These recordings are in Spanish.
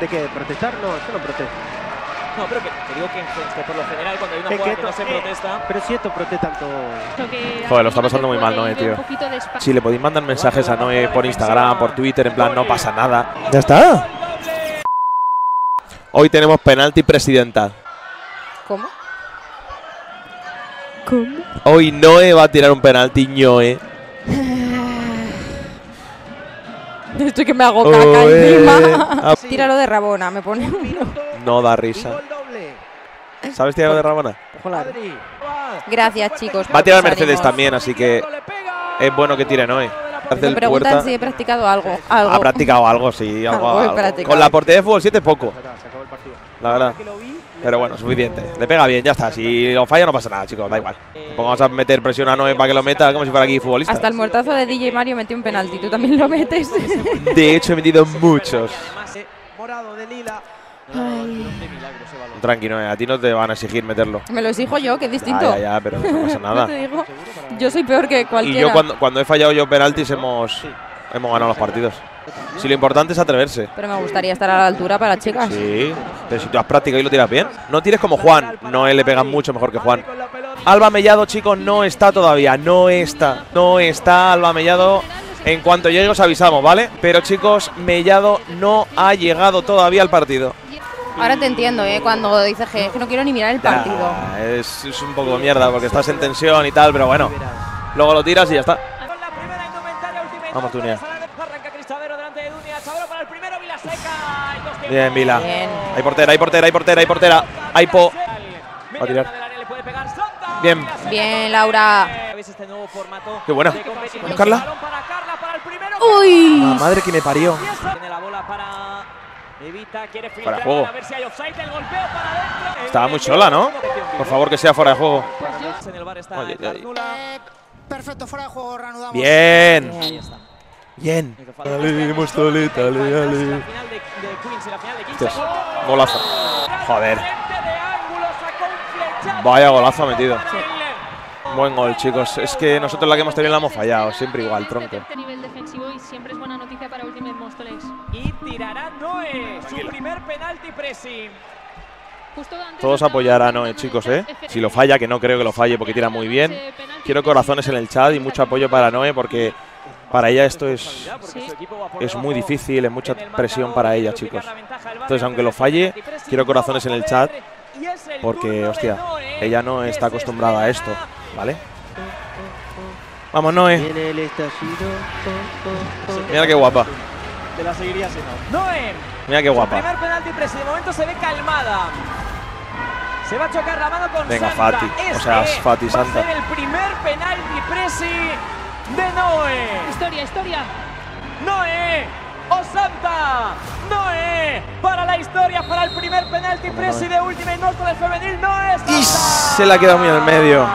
¿De qué? ¿Protestar? No, yo no protesto. No, pero que, te digo que por lo general cuando hay una jugada que no se protesta... Pero si esto protestan todo... Joder, lo está pasando muy mal, Noé, tío. Sí, le podéis mandar mensajes a Noé por Instagram, por Twitter, en plan, no pasa nada. ¡Ya está! Hoy tenemos penalti presidencial. ¿Cómo? ¿Cómo? Hoy Noé va a tirar un penalti, Ñoé. Estoy que me hago caca encima. Tíralo de Rabona, me pone uno. No da risa. ¿Sabes tirarlo de Rabona? Joder. Gracias, chicos. Va a tirar Mercedes también, así que es bueno que tiren hoy. Me preguntan si he practicado algo. Ha practicado algo, sí. Algo. Con la portería de Fútbol 7 poco. La verdad. Pero bueno, suficiente. Le pega bien, ya está. Si lo falla no pasa nada, chicos, da igual. Vamos a meter presión a Noé para que lo meta, como si fuera aquí futbolista. Hasta el muertazo de DJ Mario metió un penalti, tú también lo metes. De hecho, he metido muchos. Tranquilo, a ti no te van a exigir meterlo. Me lo exijo yo, que es distinto. Ya, pero no pasa nada. ¿Te digo? Yo soy peor que cualquiera. Y yo cuando he fallado yo penaltis hemos ganado los partidos. Si lo importante es atreverse. Pero me gustaría estar a la altura para las chicas. Sí, pero si tú has practicado y lo tiras bien. No tires como Juan. Noé le pega mucho mejor que Juan. Alba Mellado, chicos, no está todavía. No está Alba Mellado. En cuanto llegue os avisamos, ¿vale? Pero chicos, Mellado no ha llegado todavía al partido. Ahora te entiendo, cuando dices que no quiero ni mirar el partido. Es un poco de mierda porque estás en tensión y tal, pero bueno. Luego lo tiras y ya está. Vamos, Tunia. Bien, Vila. Bien. Hay portera. Hay po. Va a tirar. Bien. Bien, Laura. Qué buena. ¿Vamos, Carla? ¡Uy! La madre que me parió. Fuera de juego. Estaba muy sola, ¿no? Por favor, que sea fuera de juego. Perfecto, fuera de juego, reanudamos. Bien. Bien. Dale, Móstoles, dale, dale. Golazo. Joder. Vaya golazo ha metido. Sí. Buen gol, chicos. Es que nosotros la que hemos tenido la hemos fallado. Siempre igual, tronco. Nivel defensivo y siempre es buena noticia para Ultimate Móstoles. Y tirará Noé. Su primer penalti pressing. Todos apoyar a Noé, chicos, ¿eh? Si lo falla, que no creo que lo falle porque tira muy bien. Quiero corazones en el chat y mucho apoyo para Noé porque... Para ella esto es muy difícil, es mucha presión para ella, chicos. Entonces, aunque lo falle, quiero corazones en el chat porque, hostia, ella no está acostumbrada a esto, ¿vale? Vamos, Noé. Mira qué guapa. Mira qué guapa. Se va a chocar la mano con Santa. Venga, Fati. O sea, Fati Santa. De Noé. Historia. Noé o Santa. Noé para la historia, para el primer penalti presi de Ultimate Móstoles femenil. Noé Santa. Y se la queda muy en el medio.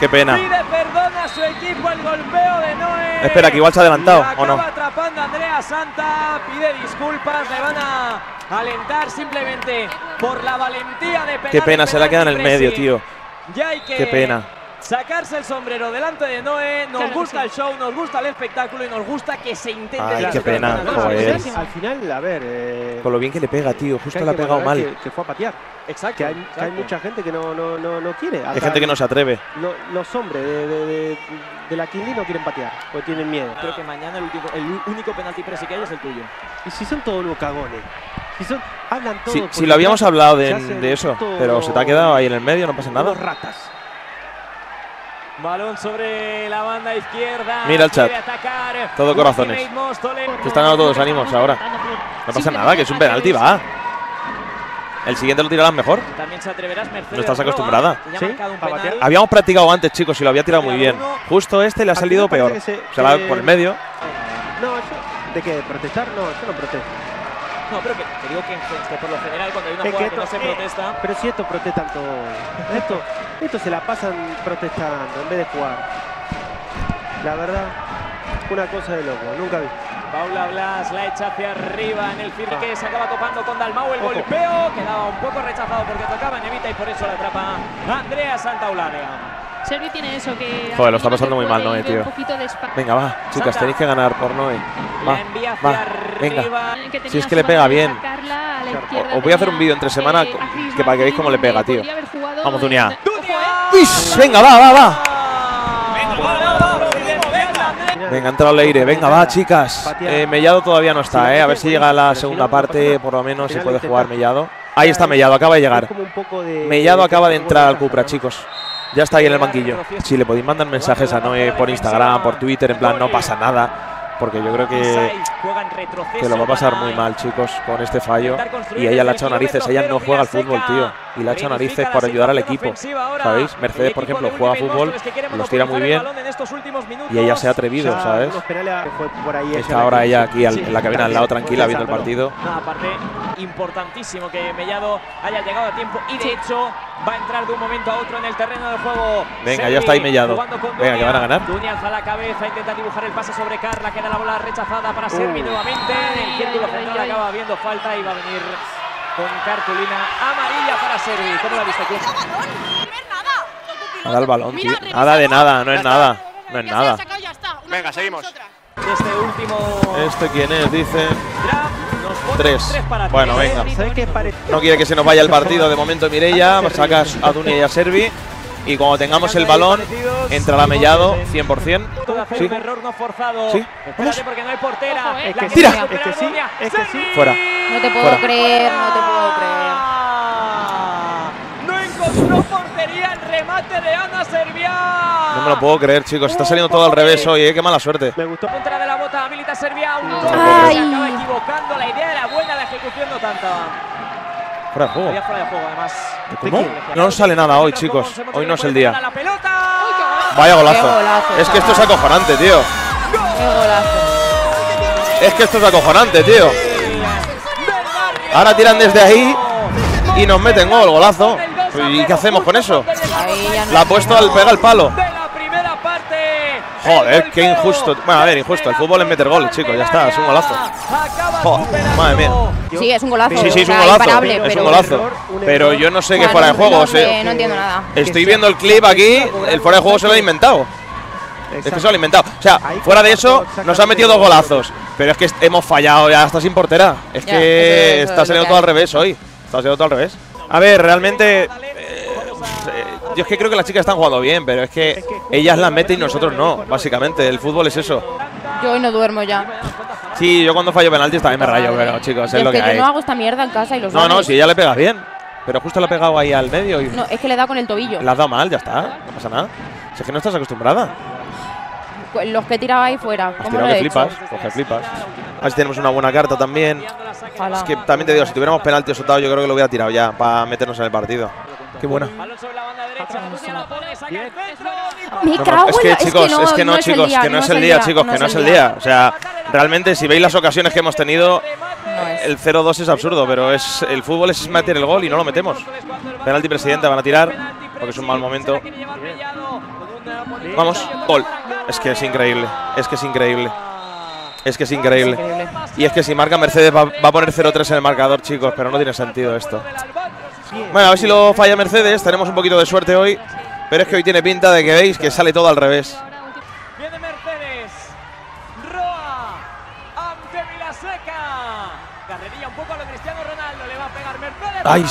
Qué pena. Pide perdón a su equipo el golpeo de Noé. Espera, que igual se ha adelantado o no. Atrapando a Andrea Santa, pide disculpas, le van a alentar simplemente por la valentía de penalti. Qué pena, se la queda en el medio, tío. Ya hay que... Qué pena. Sacarse el sombrero delante de Noé, nos claro gusta sí. El show, nos gusta el espectáculo y nos gusta que se intente. Ay, qué pena, joder. Al final, a ver… Con lo bien que le pega, tío, justo le ha pegado mal. Que fue a patear. Exacto. Que hay mucha gente que no quiere. Hay gente que no se atreve. Los hombres de la Quindi no quieren patear, porque tienen miedo. Creo que mañana el único penalti presi que hay es el tuyo. Y si son todos los cagones. Hablan todos… Sí, lo habíamos hablado de eso, pero se te ha quedado ahí en el medio, no pasa nada. Los ratas. Balón sobre la banda izquierda. Mira el chat. Todo corazones. Se están dando todos ánimos ahora. No pasa nada, que es un penalti, va. El siguiente lo tirarás mejor. No estás acostumbrada. ¿Sí? Habíamos practicado antes, chicos, y lo había tirado muy bien. Justo este le ha salido peor. Se va por el medio. No, eso de que protestar, no, eso no protesta. No, pero que te digo que por lo general cuando hay una jugada que no se protesta… Pero si esto protestan todo. Esto se la pasan protestando en vez de jugar. La verdad, una cosa de loco, nunca vi. Paula Blas la echa hacia arriba en el firme que se acaba topando con Dalmau. El golpeo quedaba un poco rechazado porque tocaba Nebita y por eso la atrapa Andrea Santaolaria. Servi tiene eso que… Joder, lo está pasando muy mal, Noé, tío. Venga, va, chicas, tenéis que ganar por Noé. Va, venga. Si es que le pega bien. Os voy a hacer un vídeo entre semana que para que veáis cómo le pega, tío. Vamos, Dunia. Venga, va. Venga, entra Leire. Venga, va, chicas. Mellado todavía no está, A ver si llega a la segunda parte, por lo menos, se puede jugar Mellado. Ahí está Mellado, acaba de llegar. Mellado acaba de entrar al Cupra, chicos. Ya está ahí en el banquillo. Si le podéis mandar mensajes a Noé por Instagram, por Twitter, en plan, no pasa nada. Porque yo creo que lo va a pasar muy mal, chicos, con este fallo. Y ella le ha echado narices. Ella no juega al fútbol, tío. Y le ha echado narices para ayudar al equipo, ¿sabéis? Mercedes, por ejemplo, juega fútbol, los tira muy bien. Y ella se ha atrevido, ¿sabes? Está ahora ella aquí en la cabina al lado, tranquila, viendo el partido. Aparte, importantísimo que Mellado haya llegado a tiempo. Y de hecho, va a entrar de un momento a otro en el terreno del juego. Venga, ya está ahí Mellado. Venga, que van a ganar. Tunia alza la cabeza, intenta dibujar el pase sobre Carla, queda la bola rechazada para Servi nuevamente. El círculo central acaba viendo falta y va a venir con cartulina amarilla para Servi. ¿Cómo la viste tú? Ha dado el balón, tío. Nada de nada, no es nada. No es nada. Venga, seguimos. Este último. ¿Este quién es? Dice. 3. Bueno, venga. No quiere que se nos vaya el partido de momento Mireya. Sacas a Dunia y a Servi. Y cuando tengamos el balón, entrará Mellado 100%. Sí. Sí. Vamos. Tira. Es que sí. Fuera. No te puedo creer, no te puedo creer. No encontró portería el remate de Ana Serviá. No me lo puedo creer, chicos. Está saliendo todo al revés hoy, Qué mala suerte. Me gustó. Contra de la bota, habilita Serviá. Acaba equivocando. La idea era buena, la ejecución no tanta. Fuera de juego. Además. ¿Cómo? No nos sale nada hoy, chicos. Hoy no es el día. Vaya golazo. Es que esto es acojonante, tío. Es que esto es acojonante, tío. Ahora tiran desde ahí y nos meten gol, golazo. ¿Y qué hacemos con eso? La ha puesto al pegar el palo. Joder, qué injusto. Bueno, a ver, injusto. El fútbol es meter gol, chicos. Ya está, es un golazo. Joder, madre mía. Sí, es un golazo. Sí, es un golazo. Es un golazo. Pero yo no sé qué fuera de juego. No entiendo nada. Estoy viendo el clip aquí. El fuera de juego se lo ha inventado. Es que se lo ha inventado. O sea, fuera de eso, nos han metido 2 golazos. Pero es que hemos fallado. Ya está sin portera. Es que está saliendo todo al revés hoy. Está saliendo todo al revés. A ver, realmente. Yo es que creo que las chicas están jugando bien, pero es que ellas las meten y nosotros no, básicamente. El fútbol es eso. Yo hoy no duermo ya. Sí, yo cuando fallo penaltis también me rayo, pero chicos, es lo que hay. Yo no hago esta mierda en casa y los ganes. No, si ella le pegas bien. Pero justo la ha pegado ahí al medio. Y no, es que le he dado con el tobillo. La has dado mal, ya está, no pasa nada. Si es que no estás acostumbrada. Los que tiraba ahí fuera. ¿Cómo lo he hecho? Pues que flipas. A ver si tenemos una buena carta también. Ojalá. Es que también te digo, si tuviéramos penaltis o tal, yo creo que lo hubiera tirado ya para meternos en el partido. Qué buena. No, es que chicos, es que no, chicos, que no es el día, chicos, que no es el día. O sea, realmente si veis las ocasiones que hemos tenido, el 0-2 es absurdo, pero es el fútbol es meter el gol y no lo metemos. Penalti presidenta, van a tirar, porque es un mal momento. Vamos, gol. Es que es increíble, es que es increíble. Es que es increíble. Y es que si marca Mercedes va a poner 0-3 en el marcador, chicos, pero no tiene sentido esto. Bueno, a ver si lo falla Mercedes. Tenemos un poquito de suerte hoy. Pero es que hoy tiene pinta de que veis que sale todo al revés. Viene Mercedes. Roa. Ante Vilaseca. Carrería un poco a lo Cristiano Ronaldo. Le va a pegar Mercedes. ¡Ay!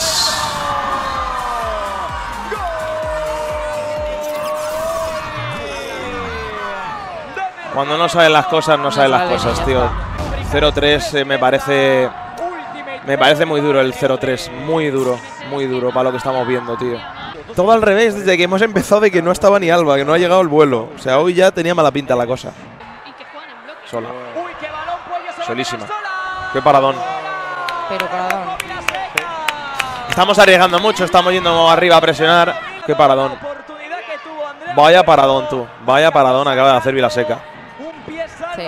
Cuando no saben las cosas, no saben las cosas, tío. 0-3 me parece muy duro el 0-3. Muy duro para lo que estamos viendo, tío. Todo al revés desde que hemos empezado de que no estaba ni Alba, que no ha llegado el vuelo. O sea, hoy ya tenía mala pinta la cosa. Sola. Solísima. Qué paradón. Pero paradón. Estamos arriesgando mucho, estamos yendo arriba a presionar. Qué paradón. Vaya paradón, tú. Vaya paradón acaba de hacer Vilaseca. Sí.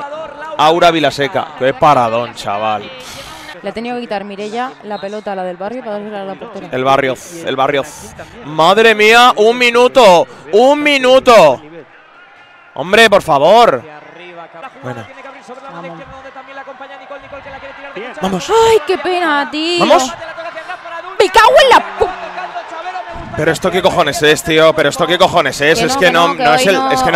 Aura Vilaseca. Qué paradón, chaval. Le ha tenido que quitar Mireya la pelota a la del barrio para darle a la portera. El barrio. Madre mía, un minuto. Hombre, por favor. Bueno. Vamos. Ay, qué pena, tío. Vamos. Me cago en la puta. Pero esto qué cojones es, tío. Es que no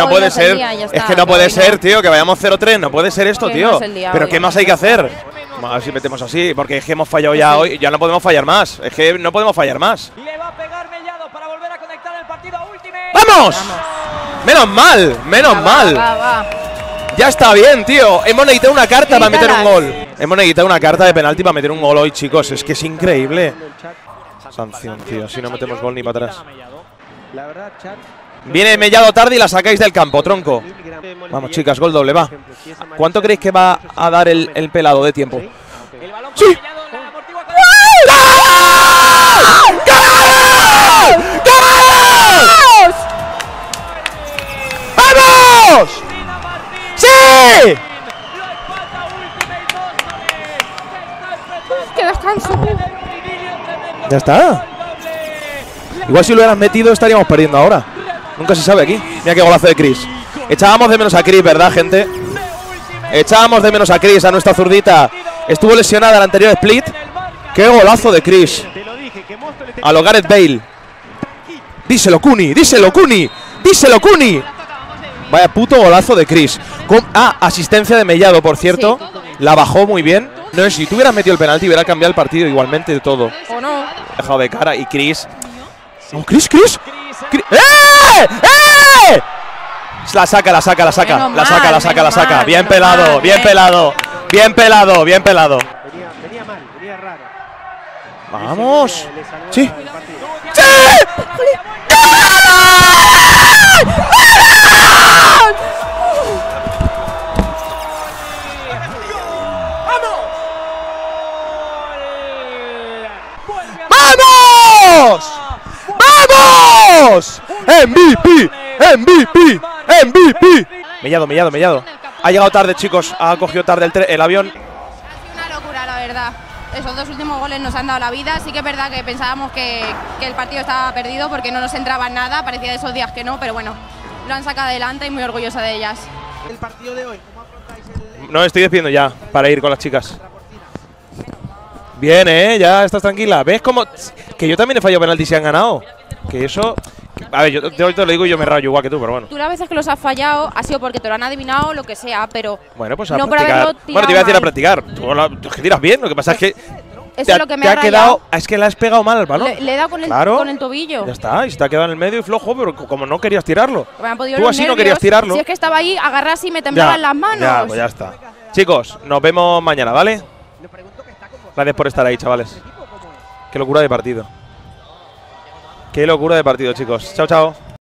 puede ser. Es que no puede ser, tío. Que vayamos 0-3. No puede ser esto, tío. Pero ¿qué más hay que hacer? A ver si metemos así, porque es que hemos fallado ya hoy. Ya no podemos fallar más. Es que no podemos fallar más. Le va a pegar Mellado para volver a conectar el partido último. ¡Vamos! Menos mal, menos mal. Va. Ya está bien, tío. Hemos necesitado una carta para meter un gol. Hemos necesitado una carta de penalti para meter un gol hoy, chicos. Es que es increíble. Sanción, tío. Si no metemos gol ni para atrás. Viene Mellado tarde y la sacáis del campo, tronco. Vamos, chicas, gol doble, va. ¿Cuánto creéis que va a dar el pelado de tiempo? ¡Sí! ¡Gol! ¡Gol! ¡Vamos! ¡Sí! ¡Qué descanso! Ya está. Igual si lo hubieras metido estaríamos perdiendo ahora. Nunca se sabe aquí. Mira qué golazo de Chris. Echábamos de menos a Chris, ¿verdad, gente? Echábamos de menos a Chris, a nuestra zurdita. Estuvo lesionada en el anterior split. ¡Qué golazo de Chris! A lo Gareth Bale. ¡Díselo, Cuni! ¡Díselo, Cuni! ¡Díselo, Cuni! Vaya puto golazo de Chris. Asistencia de Mellado, por cierto. La bajó muy bien. No sé, si tú hubieras metido el penalti, hubiera cambiado el partido igualmente de todo. O no. Dejado de cara y Chris. ¡Oh, Chris! ¡Eh! La saca. Bien pelado, bien pelado. Bien pelado, bien pelado. Venía mal, venía raro. ¡Vamos! ¡Sí! ¡Sí! ¡Vamos! ¡Vamos! MVP, MVP, MVP. Mellado. Ha llegado tarde, chicos. Ha cogido tarde el avión. Ha sido una locura, la verdad. Esos dos últimos goles nos han dado la vida. Sí que es verdad que pensábamos que el partido estaba perdido porque no nos entraba nada. Parecía de esos días que no, pero bueno, lo han sacado adelante y muy orgullosa de ellas. El partido de hoy, ¿cómo afrontáis el...? No, estoy despidiendo ya para ir con las chicas. Bien, ya estás tranquila. ¿Ves cómo? Que yo también he fallado penaltis y han ganado. Que eso… A ver, yo te lo digo y yo me rayo igual que tú, pero bueno. Tú las veces que los has fallado ha sido porque te lo han adivinado o lo que sea, pero… Bueno, pues a no practicar. Bueno, te iba a decir a practicar. Tú es que tiras bien, lo que pasa es que… Eso es lo que me ha quedado. Es que la has pegado mal al balón. Le he dado con el tobillo. Ya está, y se te ha quedado en el medio y flojo, pero como no querías tirarlo. Tú así no querías tirarlo. Si es que estaba ahí, agarras y me temblaban las manos. Ya, pues ya está. Chicos, nos vemos mañana, ¿vale? Gracias por estar ahí, chavales. Qué locura de partido. Qué locura de partido, chicos. Chao, chao.